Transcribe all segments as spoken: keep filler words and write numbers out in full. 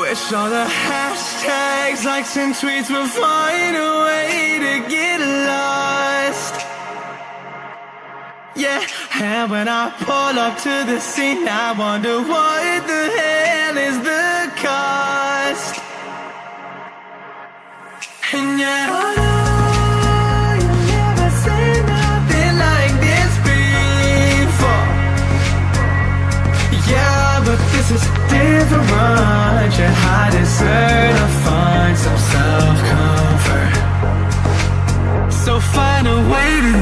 Wish all the hashtags, likes and tweets would find a way to get lost. Yeah, and when I pull up to the scene, I wonder what the hell is the cost. And yeah, it's different, yeah, I deserve to find some self-comfort, so find a way to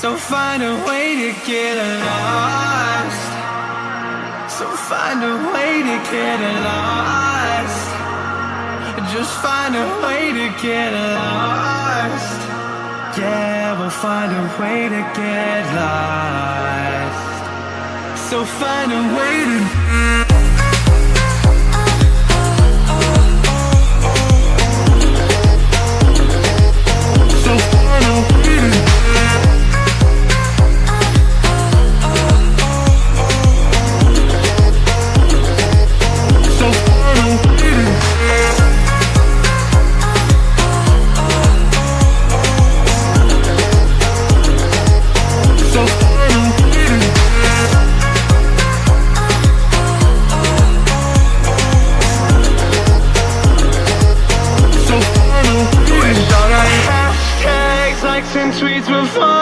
So find a way to So find a way to tweets were fun.